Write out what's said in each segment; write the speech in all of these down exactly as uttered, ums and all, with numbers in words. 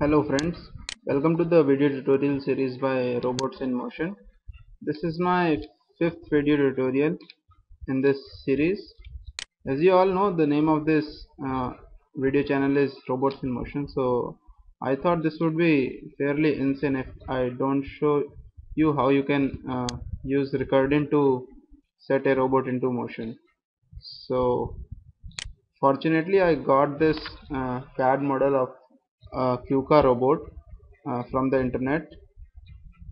Hello friends, welcome to the video tutorial series by Robots in Motion. This is my fifth video tutorial in this series. As you all know, the name of this uh, video channel is Robots in Motion, so I thought this would be fairly insane if I don't show you how you can uh, use RecurDyn to set a robot into motion. So fortunately I got this uh, C A D model of a KUKA robot uh, from the internet,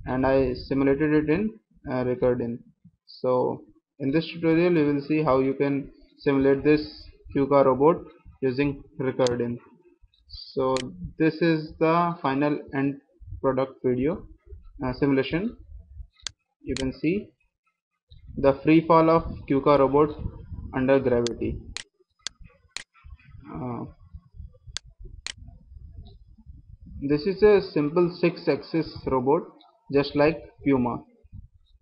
and I simulated it in uh, RecurDyn. So in this tutorial you will see how you can simulate this KUKA robot using RecurDyn. So this is the final end product video uh, simulation. You can see the free fall of KUKA robot under gravity. Uh, this is a simple six axis robot, just like Puma.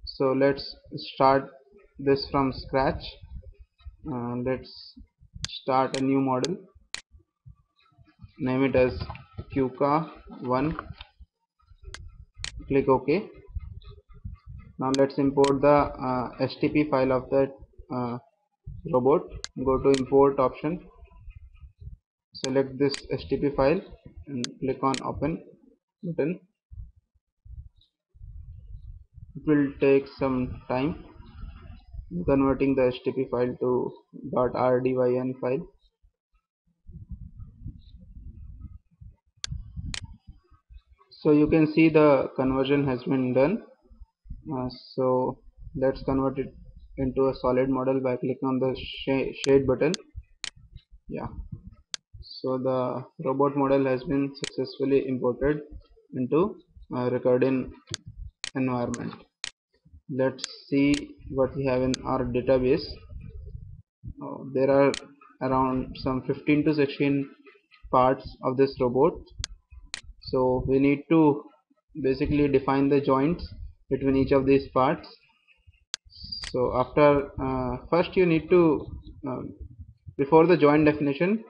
So let's start this from scratch. Uh, let's start a new model. Name it as KUKA one. Click OK. Now let's import the uh, H T T P file of that uh, robot. Go to import option, select this H T T P file and click on open button. It will take some time converting the H T T P file to .rdyn file. So you can see the conversion has been done. Uh, so let's convert it into a solid model by clicking on the sh shade button. Yeah, so the robot model has been successfully imported into uh, RecurDyn environment. Let's see what we have in our database. Oh, there are around some fifteen to sixteen parts of this robot, so we need to basically define the joints between each of these parts. So after uh, first you need to uh, before the joint definition,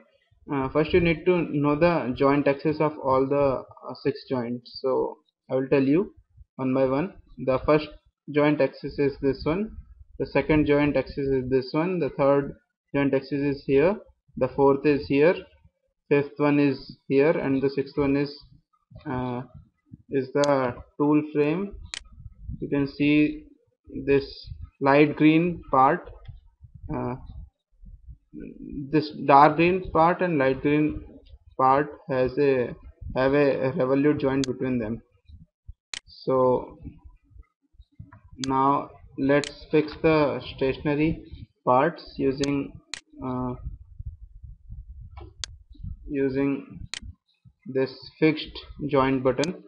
uh, first you need to know the joint axis of all the uh, six joints. So I will tell you one by one. The first joint axis is this one, the second joint axis is this one, the third joint axis is here, the fourth is here, fifth one is here, and the sixth one is uh, is the tool frame. You can see this light green part, uh, this dark green part and light green part has a have a revolute joint between them. So now let's fix the stationary parts using uh, using this fixed joint button.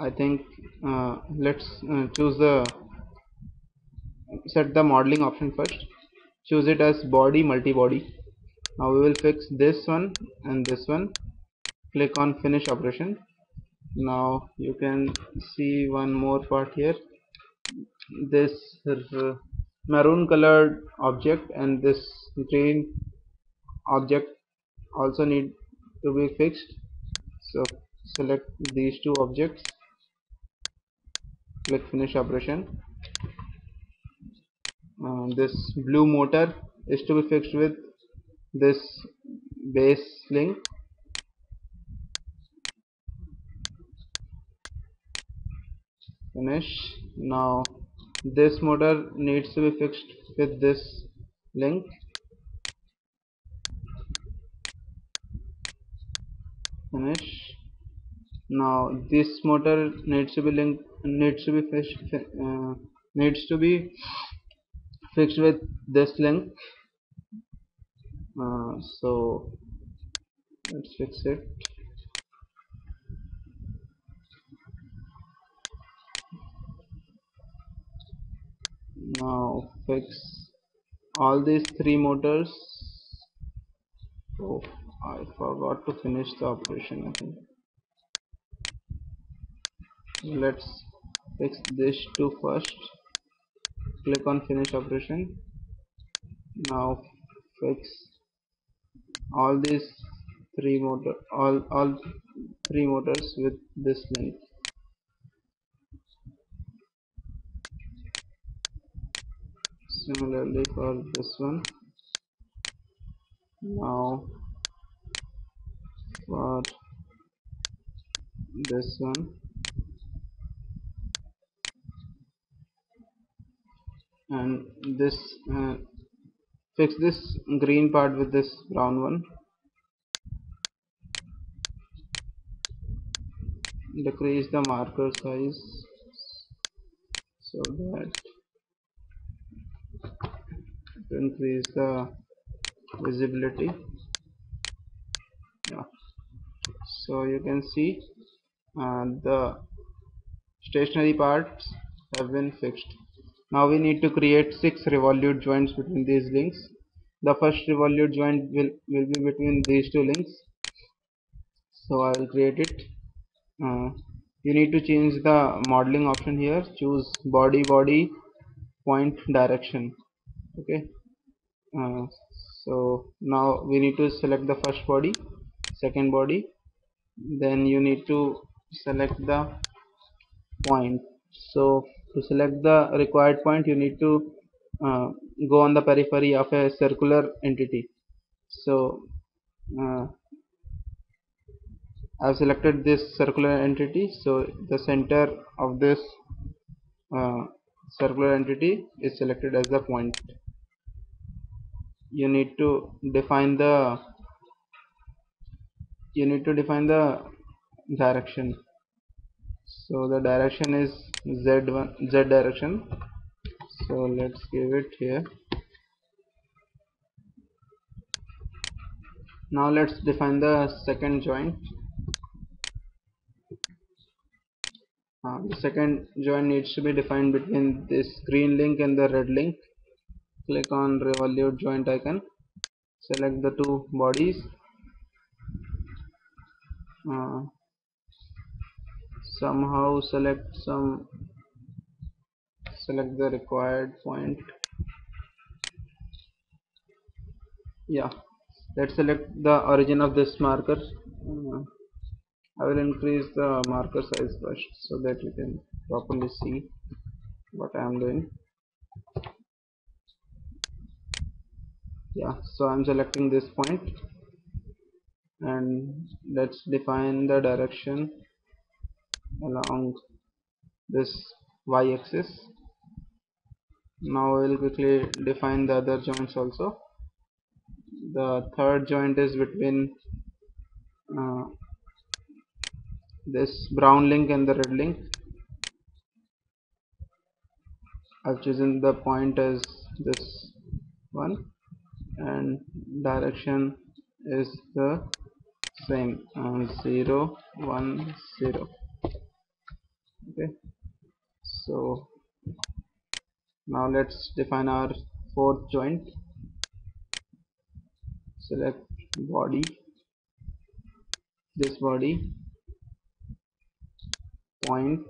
I think uh, let's uh, choose the set the modeling option first. Choose it as body multi-body. Now we will fix this one and this one. Click on finish operation. Now you can see one more part here. This uh, maroon colored object and this green object also need to be fixed. So select these two objects. Click finish operation. Uh, this blue motor is to be fixed with this base link. Finish. Now this motor needs to be fixed with this link. Finish. Now this motor needs to be linked needs to be fixed uh, needs to be fixed with this link. Uh, so let's fix it. Now fix all these three motors. Oh, I forgot to finish the operation, I think. Let's fix this two first. Click on finish operation. Now fix all these three motor all all three motors with this length. Similarly for this one. Now for this one, and this uh, fix this green part with this brown one. Decrease the marker size so that to increase the visibility. Yeah. So you can see uh, the stationary parts have been fixed. Now we need to create six revolute joints between these links. The first revolute joint will, will be between these two links. So I will create it. Uh, you need to change the modeling option here. Choose body body point direction. Okay. Uh, so now we need to select the first body, second body. Then you need to select the point. So to select the required point, you need to uh, go on the periphery of a circular entity. So uh, I've selected this circular entity, so the center of this uh, circular entity is selected as the point. You need to define the you need to define the direction. So the direction is Z one, Z direction. So let's give it here. Now let's define the second joint. Uh, the second joint needs to be defined between this green link and the red link. Click on revolute joint icon. Select the two bodies. Uh, somehow select some select the required point. Yeah, let's select the origin of this marker. uh, I will increase the marker size first so that you can properly see what I am doing. Yeah, so I am selecting this point, and let's define the direction along this y-axis. Now I will quickly define the other joints also. The third joint is between uh, this brown link and the red link. I've chosen the point as this one, and direction is the same, uh, zero one zero. Okay, so now let's define our fourth joint. Select body, this body, point,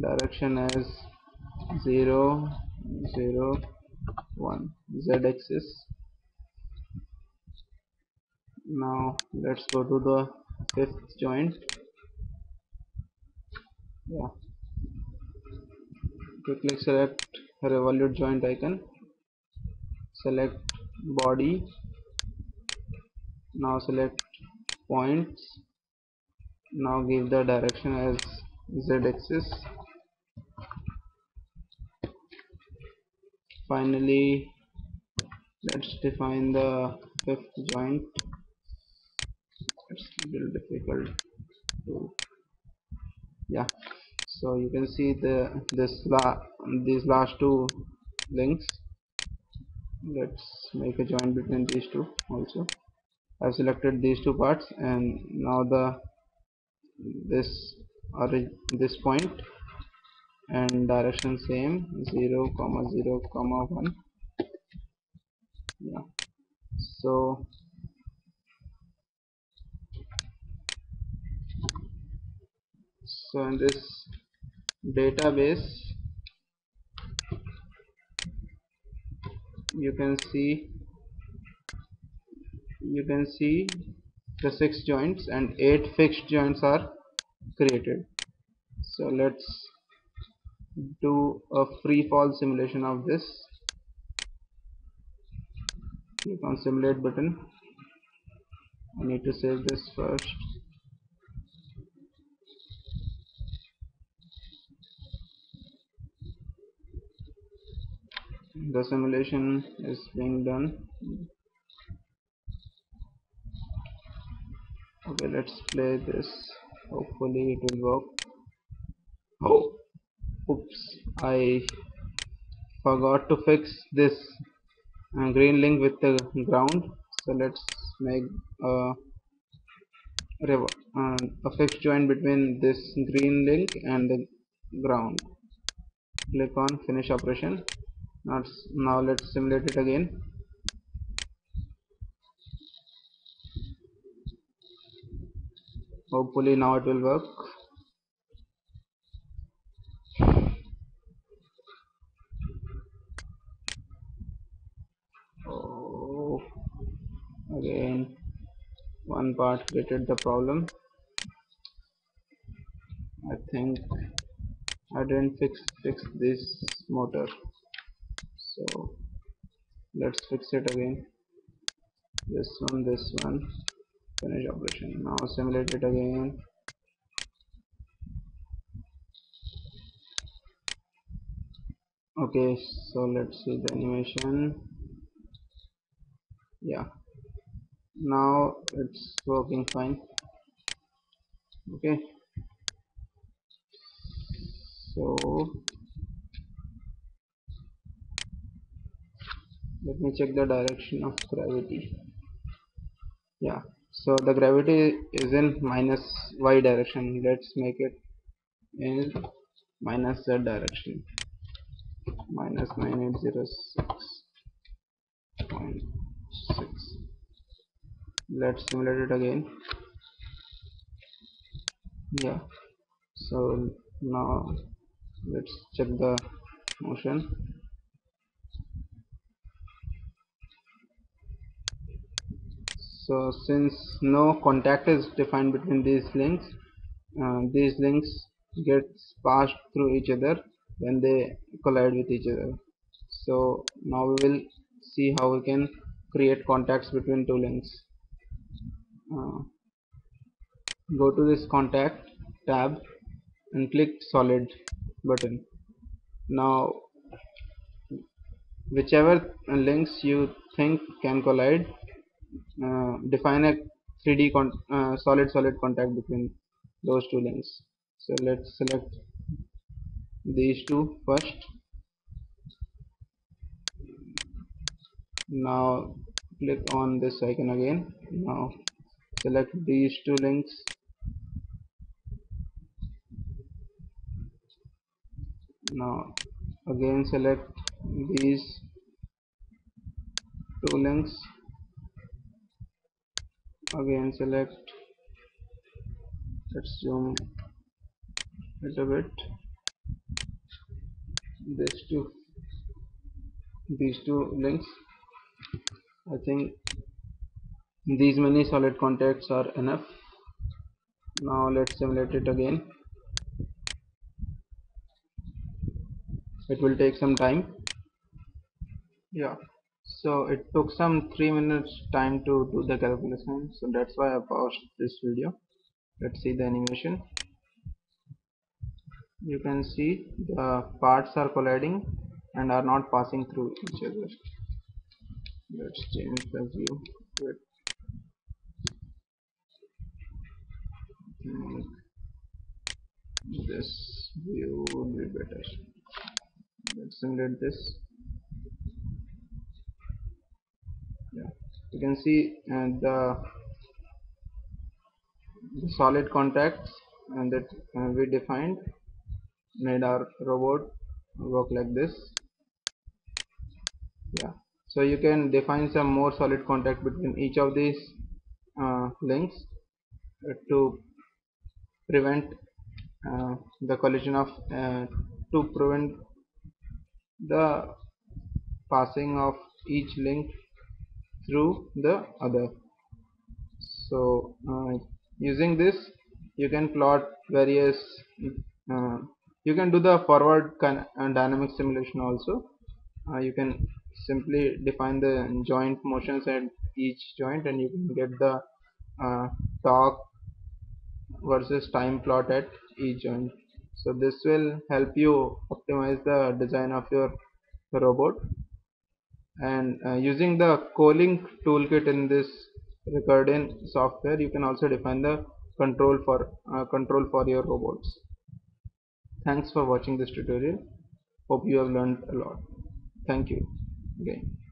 direction as zero zero one, Z axis. Now let's go to the fifth joint. Yeah, quickly select revolute joint icon. Select body. Now select points. Now give the direction as Z axis. Finally let's define the fifth joint. It's a little difficult to, yeah. So you can see the this la these last two links. Let's make a joint between these two also. I've selected these two parts, and now the this origin, this point, and direction same, zero comma zero comma one. Yeah. So so in this database you can see you can see the six joints and eight fixed joints are created. So let's do a free fall simulation of this. Click on simulate button. I need to save this first. The simulation is being done. Okay, let's play this. Hopefully it will work. Oh, oops, I forgot to fix this uh, green link with the ground. So let's make a, uh, a fixed joint between this green link and the ground. Click on finish operation. Now, now let's simulate it again. Hopefully now it will work. Oh, again one part created the problem. I think I didn't fix fix this motor, so let's fix it again. This one, this one. Finish operation. Now simulate it again. Okay, so let's see the animation. Yeah, now it's working fine. Okay, so let me check the direction of gravity. Yeah, so the gravity is in minus y direction. Let's make it in minus z direction. Minus nine eight zero six point six. Let's simulate it again. Yeah, so now let's check the motion. So since no contact is defined between these links, uh, these links get passed through each other when they collide with each other. So now we will see how we can create contacts between two links. Uh, go to this contact tab and click solid button. Now whichever links you think can collide, Uh, define a three D con uh, solid solid contact between those two links. So let's select these two first. Now click on this icon again. Now select these two links. Now again select these two links. Again select, let's zoom a little bit, these two, these two links. I think these many solid contacts are enough. Now let's simulate it again. It will take some time. Yeah. So it took some three minutes time to do the calculation, so that's why I paused this video. Let's see the animation. You can see the parts are colliding and are not passing through each other. Let's change the view. Wait. This view would be better. Let's simulate this. You can see and uh, the solid contacts and that uh, we defined made our robot work like this. Yeah, so you can define some more solid contact between each of these uh, links to prevent uh, the collision of uh, to prevent the passing of each link through the other. So uh, using this you can plot various uh, you can do the forward kind and dynamic simulation also. Uh, you can simply define the joint motions at each joint and you can get the uh, torque versus time plot at each joint. So this will help you optimize the design of your robot. And uh, using the CoLink toolkit in this RecurDyn software, you can also define the control for uh, control for your robots. Thanks for watching this tutorial. Hope you have learned a lot. Thank you again.